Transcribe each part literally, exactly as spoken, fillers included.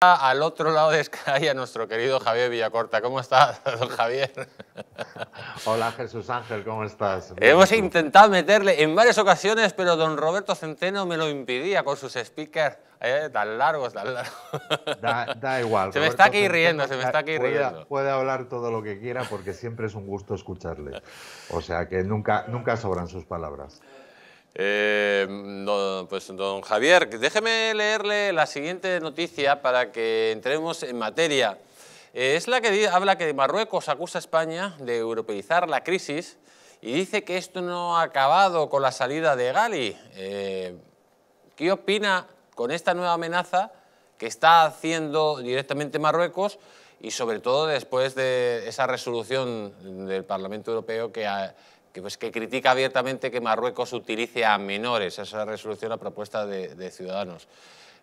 Al otro lado de Sky a nuestro querido Javier Villacorta. ¿Cómo estás, don Javier? Hola, Jesús Ángel, ¿cómo estás? Hemos intentado meterle en varias ocasiones, pero don Roberto Centeno me lo impedía con sus speakers eh, tan largos, tan largos. Da, da igual. Se me Roberto está aquí Centeno, riendo, se me está aquí puede, riendo. Puede hablar todo lo que quiera porque siempre es un gusto escucharle. O sea que nunca, nunca sobran sus palabras. Eh, don, pues don Javier, déjeme leerle la siguiente noticia para que entremos en materia. Eh, es la que habla que Marruecos acusa a España de europeizar la crisis y dice que esto no ha acabado con la salida de Gali. Eh, ¿Qué opina con esta nueva amenaza que está haciendo directamente Marruecos y sobre todo después de esa resolución del Parlamento Europeo que ha... Que, pues, que critica abiertamente que Marruecos utilice a menores? Esa resolución a propuesta de, de Ciudadanos.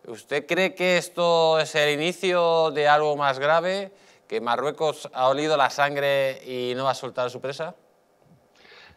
¿Usted cree que esto es el inicio de algo más grave? ¿Que Marruecos ha olido la sangre y no va a soltar a su presa?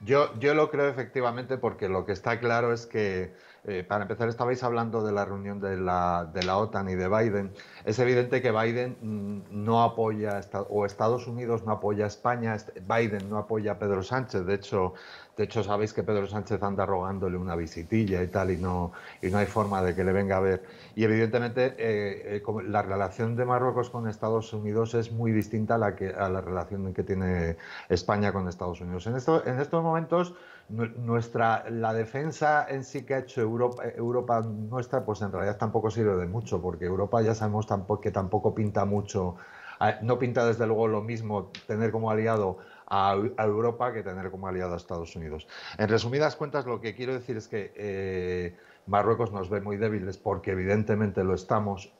Yo, yo lo creo efectivamente porque lo que está claro es que, eh, para empezar, estabais hablando de la reunión de la, de la OTAN y de Biden. Es evidente que Biden no apoya, o Estados Unidos no apoya a España, Biden no apoya a Pedro Sánchez. De hecho, de hecho sabéis que Pedro Sánchez anda rogándole una visitilla y tal, y no, y no hay forma de que le venga a ver. Y evidentemente eh, eh, la relación de Marruecos con Estados Unidos es muy distinta a la, que, a la relación que tiene España con Estados Unidos. En, esto, en estos momentos, nuestra, la defensa en sí que ha hecho Europa, Europa nuestra, pues en realidad tampoco sirve de mucho, porque Europa ya sabemos tampoco, que tampoco pinta mucho, no pinta desde luego lo mismo tener como aliado a, a Europa que tener como aliado a Estados Unidos. En resumidas cuentas, lo que quiero decir es que eh, Marruecos nos ve muy débiles, porque evidentemente lo estamos,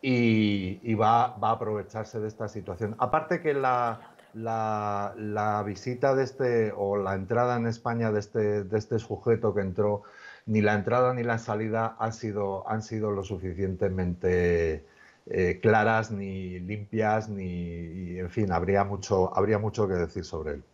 y, y va, va a aprovecharse de esta situación. Aparte que la... La, la visita de este, o la entrada en España de este, de este sujeto que entró, ni la entrada ni la salida ha sido, han sido lo suficientemente eh, claras, ni limpias, ni, en fin, habría mucho, habría mucho que decir sobre él.